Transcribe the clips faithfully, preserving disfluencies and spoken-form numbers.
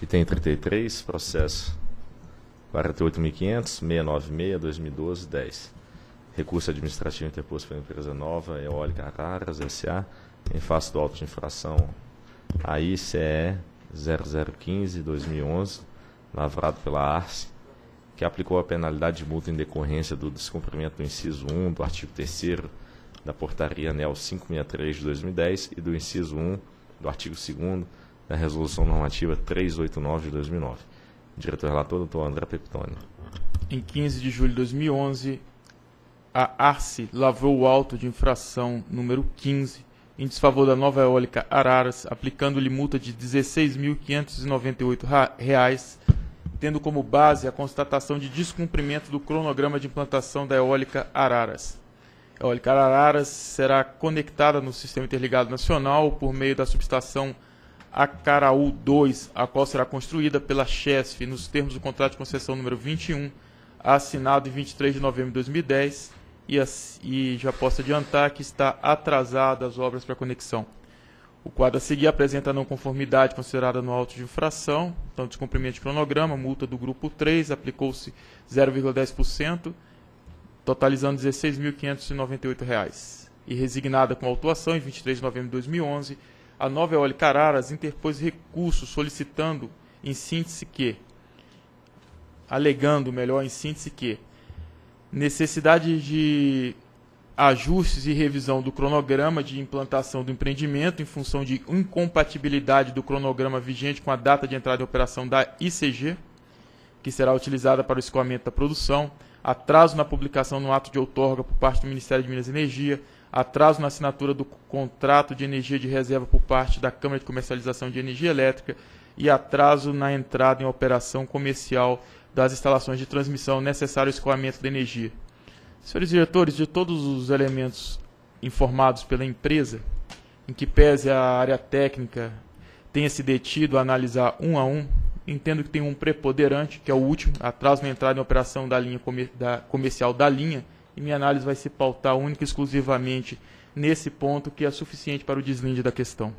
Item trinta e três, processo quarenta e oito mil quinhentos, seiscentos e noventa e seis, dois mil e doze, dez. Recurso administrativo interposto pela empresa Nova Eólica Araras, S A, em face do auto de infração A I C E zero zero quinze, dois mil e onze, lavrado pela Arce, que aplicou a penalidade de multa em decorrência do descumprimento do inciso um do artigo terceiro da Portaria ANEEL quinhentos e sessenta e três de dois mil e dez e do inciso um do artigo segundo da Resolução Normativa trezentos e oitenta e nove de dois mil e nove. Diretor relator, doutor André Pepitone. Em quinze de julho de dois mil e onze, a Arce lavrou o auto de infração número quinze em desfavor da Nova Eólica Araras, aplicando-lhe multa de dezesseis mil quinhentos e noventa e oito reais, tendo como base a constatação de descumprimento do cronograma de implantação da Eólica Araras. A Eólica Araras será conectada no Sistema Interligado Nacional por meio da subestação Acaraú dois, a qual será construída pela CHESF nos termos do contrato de concessão número vinte e um, assinado em vinte e três de novembro de dois mil e dez, e, as, e já posso adiantar que está atrasada as obras para conexão. O quadro a seguir apresenta a não conformidade considerada no auto de infração, então descumprimento de cronograma, multa do grupo três, aplicou-se zero vírgula dez por cento, totalizando dezesseis mil quinhentos e noventa e oito reais. E resignada com a autuação, em vinte e três de novembro de dois mil e onze, a Nova Eólica Araras interpôs recurso solicitando, em síntese que, alegando, melhor, em síntese que, necessidade de ajustes e revisão do cronograma de implantação do empreendimento em função de incompatibilidade do cronograma vigente com a data de entrada em operação da I C G, que será utilizada para o escoamento da produção, atraso na publicação no ato de outorga por parte do Ministério de Minas e Energia, atraso na assinatura do contrato de energia de reserva por parte da Câmara de Comercialização de Energia Elétrica e atraso na entrada em operação comercial das instalações de transmissão necessário ao escoamento da energia. Senhores diretores, de todos os elementos informados pela empresa, em que pese a área técnica tenha se detido a analisar um a um, entendo que tem um preponderante, que é o último, atraso na entrada em operação da linha comer, da, comercial da linha, e minha análise vai se pautar única e exclusivamente nesse ponto, que é suficiente para o deslinde da questão.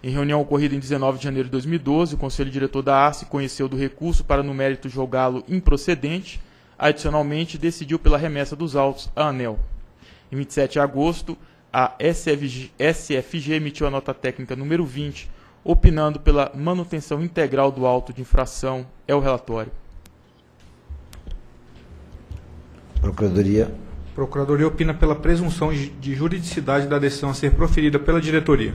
Em reunião ocorrida em dezenove de janeiro de dois mil e doze, o Conselho Diretor da Arce conheceu do recurso para, no mérito, julgá-lo improcedente. Adicionalmente, decidiu pela remessa dos autos à ANEEL. Em vinte e sete de agosto, a S F G emitiu a nota técnica número vinte, opinando pela manutenção integral do auto de infração. É o relatório. Procuradoria. Procuradoria opina pela presunção de juridicidade da decisão a ser proferida pela diretoria.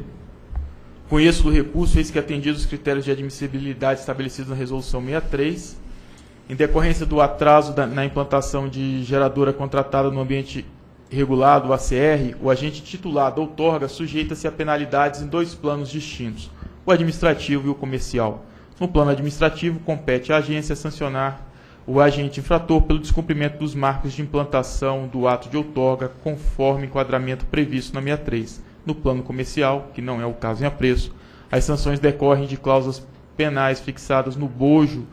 Conheço do recurso, eis que atendidos os critérios de admissibilidade estabelecidos na Resolução sessenta e três, em decorrência do atraso da, na implantação de geradora contratada no ambiente regulado, o A C R, o agente titular da outorga sujeita-se a penalidades em dois planos distintos, o administrativo e o comercial. No plano administrativo, compete à agência sancionar o agente infrator pelo descumprimento dos marcos de implantação do ato de outorga, conforme enquadramento previsto na sessenta e três. No plano comercial, que não é o caso em apreço, as sanções decorrem de cláusulas penais fixadas no bojo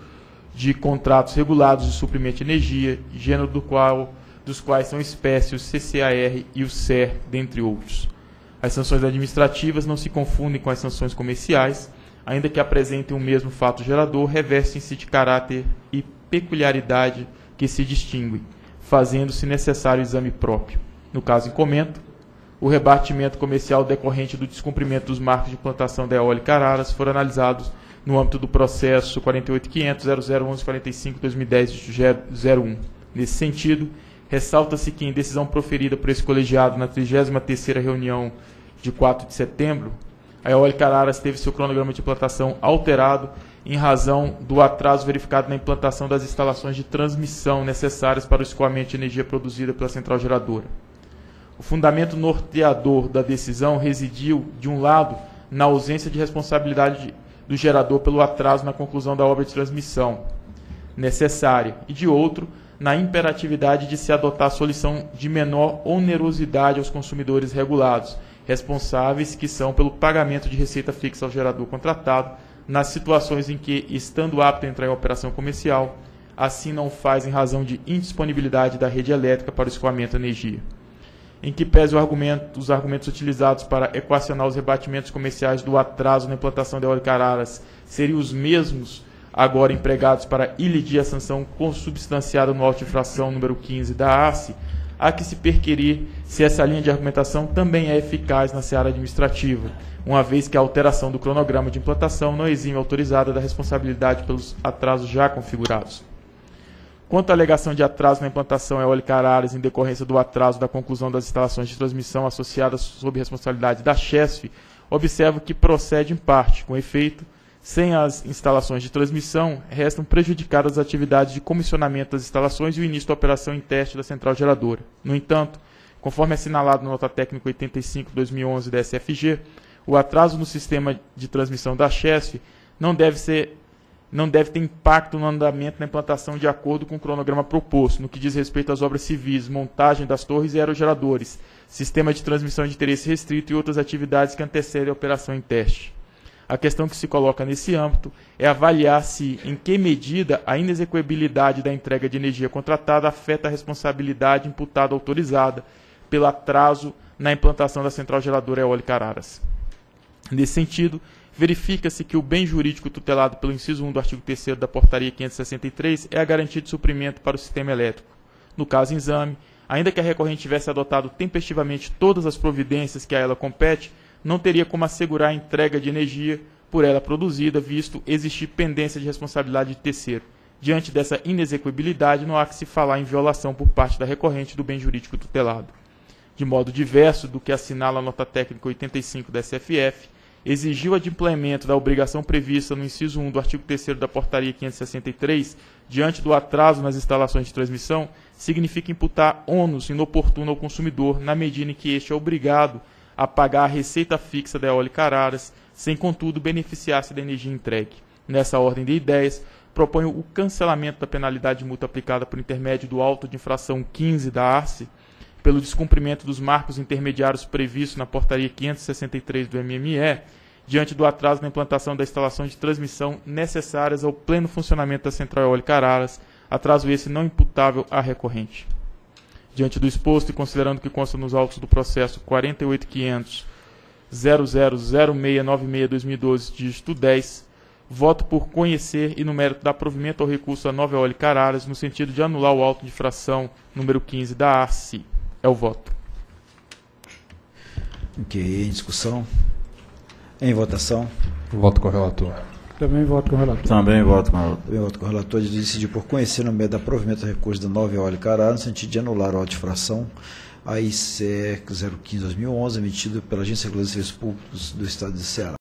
de contratos regulados de suprimento de energia, gênero do qual, dos quais são espécies o C C A R e o C E R, dentre outros. As sanções administrativas não se confundem com as sanções comerciais, ainda que apresentem o mesmo fato gerador, revestem-se de caráter e peculiaridade que se distinguem, fazendo-se necessário o exame próprio. No caso em comento, o rebatimento comercial decorrente do descumprimento dos marcos de implantação da Eólica Araras foram analisados no âmbito do processo quarenta e oito mil quinhentos, zero zero um quatro cinco, dois mil e dez, zero um. Nesse sentido, ressalta-se que em decisão proferida por esse colegiado na trigésima terceira reunião de quatro de setembro, a Eólica Araras teve seu cronograma de implantação alterado em razão do atraso verificado na implantação das instalações de transmissão necessárias para o escoamento de energia produzida pela central geradora. O fundamento norteador da decisão residiu, de um lado, na ausência de responsabilidade do gerador pelo atraso na conclusão da obra de transmissão necessária, e, de outro, na imperatividade de se adotar a solução de menor onerosidade aos consumidores regulados, responsáveis que são pelo pagamento de receita fixa ao gerador contratado, nas situações em que, estando apto a entrar em operação comercial, assim não faz em razão de indisponibilidade da rede elétrica para o escoamento de energia. em que pese o argumento, os argumentos utilizados para equacionar os rebatimentos comerciais do atraso na implantação da Eólica Araras seriam os mesmos agora empregados para ilidir a sanção consubstanciada no auto de infração número quinze da Arce, há que se perquirir se essa linha de argumentação também é eficaz na seara administrativa, uma vez que a alteração do cronograma de implantação não exime a autorizada da responsabilidade pelos atrasos já configurados. Quanto à alegação de atraso na implantação eólica Araras em decorrência do atraso da conclusão das instalações de transmissão associadas sob responsabilidade da C H E S F, observo que procede em parte, com efeito, sem as instalações de transmissão, restam prejudicadas as atividades de comissionamento das instalações e o início da operação em teste da central geradora. No entanto, conforme assinalado na nota técnica oitenta e cinco barra dois mil e onze da S F G, o atraso no sistema de transmissão da C H E S F não deve ser, não deve ter impacto no andamento da implantação de acordo com o cronograma proposto, no que diz respeito às obras civis, montagem das torres e aerogeradores, sistema de transmissão de interesse restrito e outras atividades que antecedem a operação em teste. A questão que se coloca nesse âmbito é avaliar se, em que medida, a inexequibilidade da entrega de energia contratada afeta a responsabilidade imputada autorizada pelo atraso na implantação da central geradora eólica Araras. Nesse sentido, verifica-se que o bem jurídico tutelado pelo inciso um do artigo terceiro da Portaria quinhentos e sessenta e três é a garantia de suprimento para o sistema elétrico. No caso em exame, ainda que a recorrente tivesse adotado tempestivamente todas as providências que a ela compete, não teria como assegurar a entrega de energia por ela produzida, visto existir pendência de responsabilidade de terceiro. Diante dessa inexequibilidade, não há que se falar em violação por parte da recorrente do bem jurídico tutelado. De modo diverso do que assinala a nota técnica oitenta e cinco da S F F, exigiu o adimplemento da obrigação prevista no inciso um do artigo terceiro da Portaria quinhentos e sessenta e três, diante do atraso nas instalações de transmissão, significa imputar ônus inoportuno ao consumidor, na medida em que este é obrigado a pagar a receita fixa da eólica Araras, sem, contudo, beneficiar-se da energia entregue. Nessa ordem de ideias, proponho o cancelamento da penalidade de multa aplicada por intermédio do auto de infração quinze da Arce, pelo descumprimento dos marcos intermediários previstos na Portaria quinhentos e sessenta e três do M M E, diante do atraso na implantação da instalação de transmissão necessárias ao pleno funcionamento da central eólica Araras, atraso esse não imputável à recorrente. Diante do exposto e considerando que consta nos autos do processo quarenta e oito ponto quinhentos ponto zero zero zero seis nove seis barra dois mil e doze, dígito dez, voto por conhecer e no mérito dar provimento ao recurso à Nova Eólica Araras, no sentido de anular o auto de infração número quinze da Arce. É o voto. Ok, em discussão? Em votação? Voto com o relator. Também voto com o relator. Também voto com o relator. Também voto com o relator de decidir por conhecer no meio da provimento ao recurso da Nova Eólica Araras, no sentido de anular o auto de infração A I C R zero quinze barra dois mil e onze, emitido pela Agência Reguladora de Serviços Públicos do Estado de Ceará.